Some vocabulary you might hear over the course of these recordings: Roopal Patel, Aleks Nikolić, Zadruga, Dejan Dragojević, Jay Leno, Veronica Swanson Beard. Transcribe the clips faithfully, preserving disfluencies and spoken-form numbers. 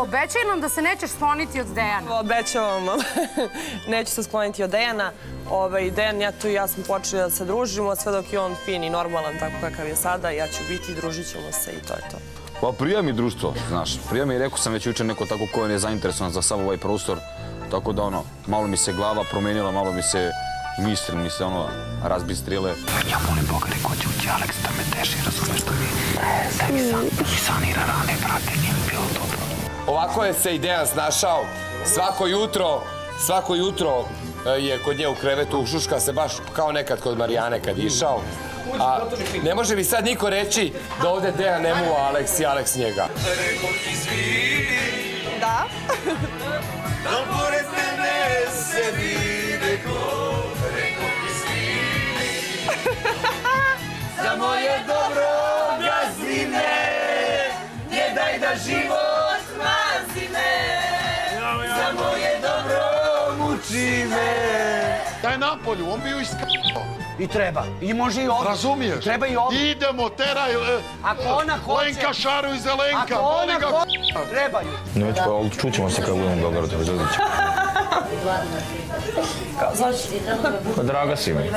Obećaj nam da se nećeš skloniti od Dejana. Obećavam vam. Neću se skloniti od Dejana. Dejan, ja tu i ja smo počeli da se družimo, sve dok je on fin i normalan, tako kakav je sada, ja ću biti i družit ćemo se i to je to. Pa prija mi društvo, znaš. Prija mi, rekao sam već jučer, neko tako ko je nezainteresovan za sav ovaj prostor. Tako da, ono, malo mi se glava promenila, malo mi se misli, mi se, ono, razbistrile. Ja molim Boga, rekao ću ući Aleks da me teši, razumeš da mi... Da mi sanira rane, brate, nije bilo dobro. Ovako je se i Dejan snašao. Svako jutro, svako jutro je kod nje u krevetu, ušuška se baš kao nekad kod Marijane kad je išao. A ne može mi sad niko reći da ovde Dejan ne muva Aleks i Aleks njega. Da? Dom pored mene se vide ko, reko mi svini. Za moje dobro gazine, ne daj da život mazi me. Za moje dobro muči me. Daj napolju, on bi ju iskakao. I treba, i može i ovdje. Razumiješ? Treba i ovdje. Idemo, teraj Lenka šaru iza Lenka. Ako ona hoće, treba ju. Neću, ali čućemo se kada budemo Beogradu, izazit ćemo. Pa draga si mi.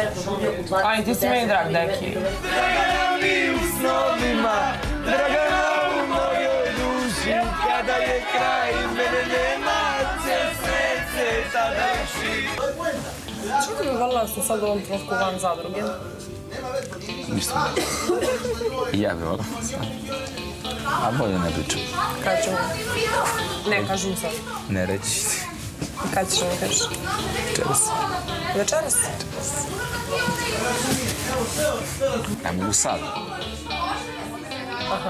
Ali ti si meni drag, neki. Dragana mi u snovima, dragana u mojoj duši. Kada je kraj, mene nema će srce tada uši. Čekaj mi vrlo da ste sad u ovom trenutku van Zadruge? Ništa. I ja bih volao. A bolje ne pričam. Kada ćemo? Ne, kaži mi sad. Ne reći. Kada ćeš mi kaži? Večeras. Večeras? Večeras. Ne mogu sad. Aha.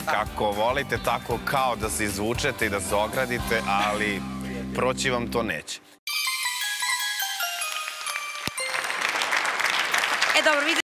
Kako volite, tako kao da se izvučete i da se ogradite, ali proći vam to neće. E, dobro, vidite.